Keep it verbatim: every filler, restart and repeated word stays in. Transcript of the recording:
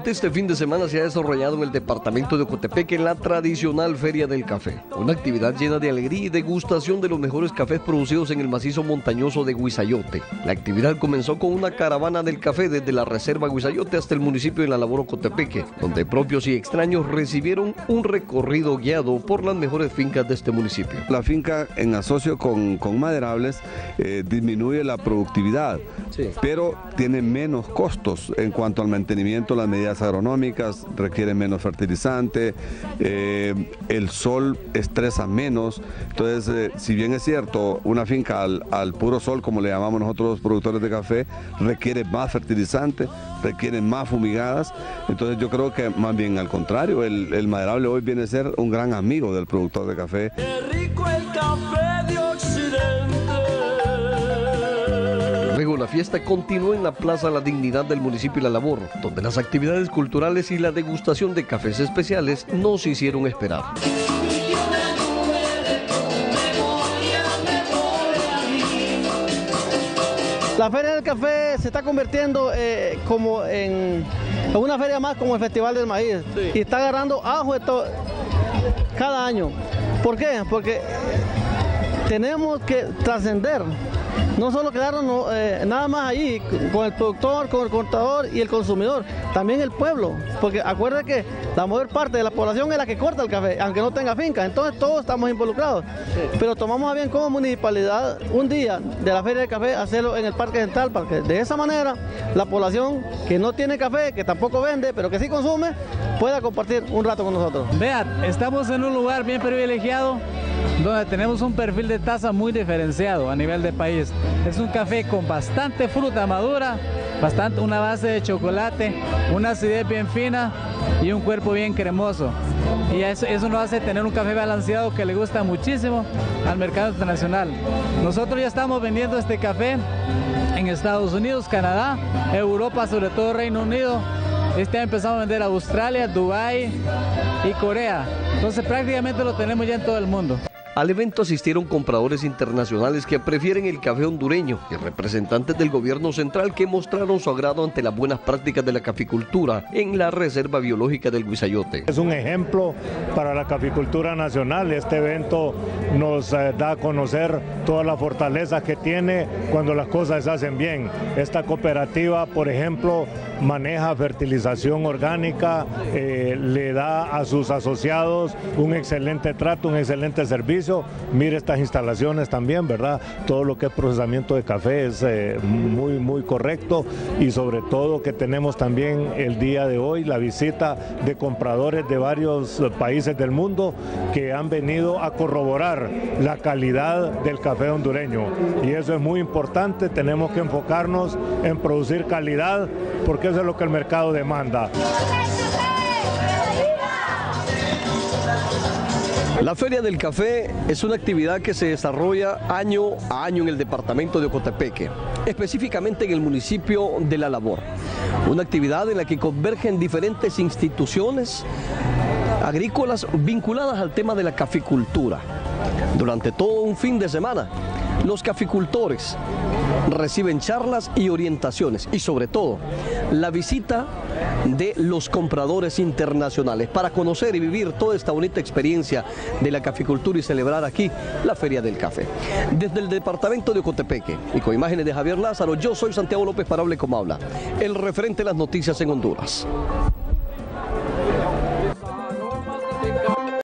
Durante este fin de semana se ha desarrollado en el departamento de Ocotepeque la tradicional Feria del Café, una actividad llena de alegría y degustación de los mejores cafés producidos en el macizo montañoso de Guisayote. La actividad comenzó con una caravana del café desde la Reserva Guisayote hasta el municipio de La Labor Ocotepeque, donde propios y extraños recibieron un recorrido guiado por las mejores fincas de este municipio. La finca en asocio con, con maderables eh, disminuye la productividad, sí, pero tiene menos costos en cuanto al mantenimiento, las medidas agronómicas, requieren menos fertilizante, eh, el sol estresa menos. Entonces, eh, si bien es cierto, una finca al, al puro sol, como le llamamos nosotros los productores de café, requiere más fertilizante, requieren más fumigadas. Entonces yo creo que más bien al contrario, el, el maderable hoy viene a ser un gran amigo del productor de café. ¡Qué rico el café de Occidente! Luego la fiesta continuó en la Plaza La Dignidad del municipio La Labor, donde las actividades culturales y la degustación de cafés especiales no se hicieron esperar. La Feria del Café se está convirtiendo eh, como en, en una feria más como el Festival del Maíz, sí, y está agarrando ajo esto, cada año. ¿Por qué? Porque tenemos que trascender, no solo quedarnos eh, nada más allí con el productor, con el cortador y el consumidor, también el pueblo, porque acuérdense que la mayor parte de la población es la que corta el café, aunque no tenga finca, entonces todos estamos involucrados, sí, pero tomamos a bien como municipalidad un día de la Feria del Café hacerlo en el Parque Central, para que de esa manera la población que no tiene café, que tampoco vende, pero que sí consume, pueda compartir un rato con nosotros. Vean, estamos en un lugar bien privilegiado, donde tenemos un perfil de taza muy diferenciado a nivel de país. Es un café con bastante fruta madura, bastante, una base de chocolate, una acidez bien fina y un cuerpo bien cremoso. Y eso, eso nos hace tener un café balanceado que le gusta muchísimo al mercado internacional. Nosotros ya estamos vendiendo este café en Estados Unidos, Canadá, Europa, sobre todo Reino Unido. Este año empezamos a vender a Australia, Dubái y Corea. Entonces prácticamente lo tenemos ya en todo el mundo. Al evento asistieron compradores internacionales que prefieren el café hondureño y representantes del gobierno central que mostraron su agrado ante las buenas prácticas de la caficultura en la Reserva Biológica del Guisayote. Es un ejemplo para la caficultura nacional. Este evento nos da a conocer todas las fortalezas que tiene cuando las cosas se hacen bien. Esta cooperativa, por ejemplo, maneja fertilización orgánica, eh, le da a sus asociados un excelente trato, un excelente servicio. Mire estas instalaciones también, ¿verdad? Todo lo que es procesamiento de café es eh, muy, muy correcto, y sobre todo que tenemos también el día de hoy la visita de compradores de varios países del mundo que han venido a corroborar la calidad del café hondureño, y eso es muy importante. Tenemos que enfocarnos en producir calidad porque eso es lo que el mercado demanda. La Feria del Café es una actividad que se desarrolla año a año en el departamento de Ocotepeque, específicamente en el municipio de La Labor. Una actividad en la que convergen diferentes instituciones agrícolas vinculadas al tema de la caficultura. Durante todo un fin de semana, los caficultores reciben charlas y orientaciones, y sobre todo la visita de los compradores internacionales para conocer y vivir toda esta bonita experiencia de la caficultura y celebrar aquí la Feria del Café. Desde el departamento de Ocotepeque y con imágenes de Javier Lázaro, yo soy Santiago López para Hable Como Habla, el referente de las noticias en Honduras.